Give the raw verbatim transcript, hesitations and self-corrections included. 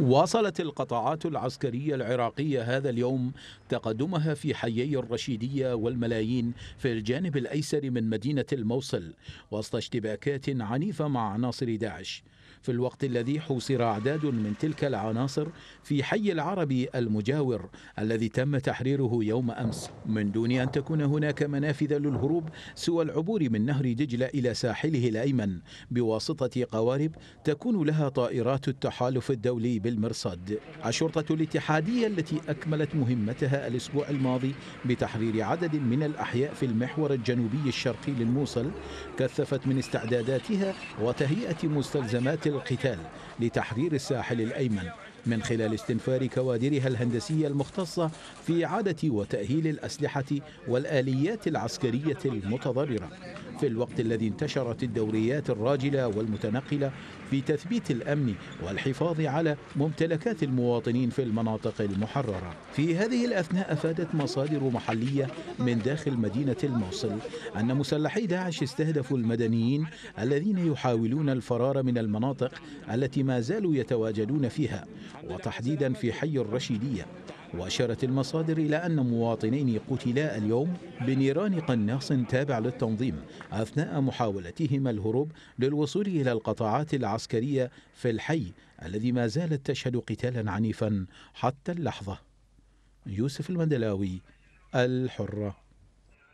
واصلت القطاعات العسكرية العراقية هذا اليوم تقدمها في حيي الرشيدية والملايين في الجانب الأيسر من مدينة الموصل وسط اشتباكات عنيفة مع عناصر داعش، في الوقت الذي حوصر أعداد من تلك العناصر في حي العربي المجاور الذي تم تحريره يوم أمس، من دون أن تكون هناك منافذ للهروب سوى العبور من نهر دجلة إلى ساحله الأيمن بواسطة قوارب تكون لها طائرات التحالف الدولي بالمرصاد. الشرطة الاتحادية التي أكملت مهمتها الأسبوع الماضي بتحرير عدد من الأحياء في المحور الجنوبي الشرقي للموصل كثفت من استعداداتها وتهيئة مستلزمات القتال لتحرير الساحل الأيمن من خلال استنفار كوادرها الهندسية المختصة في إعادة وتأهيل الأسلحة والآليات العسكرية المتضررة، في الوقت الذي انتشرت الدوريات الراجلة والمتنقلة في تثبيت الأمن والحفاظ على ممتلكات المواطنين في المناطق المحررة. في هذه الأثناء أفادت مصادر محلية من داخل مدينة الموصل أن مسلحي داعش استهدفوا المدنيين الذين يحاولون الفرار من المناطق التي ما زالوا يتواجدون فيها، وتحديدا في حي الرشيدية. وأشارت المصادر إلى أن مواطنين قتلا اليوم بنيران قناص تابع للتنظيم أثناء محاولتهما الهروب للوصول إلى القطاعات العسكرية في الحي الذي ما زالت تشهد قتالا عنيفا حتى اللحظة. يوسف المندلاوي، الحرة.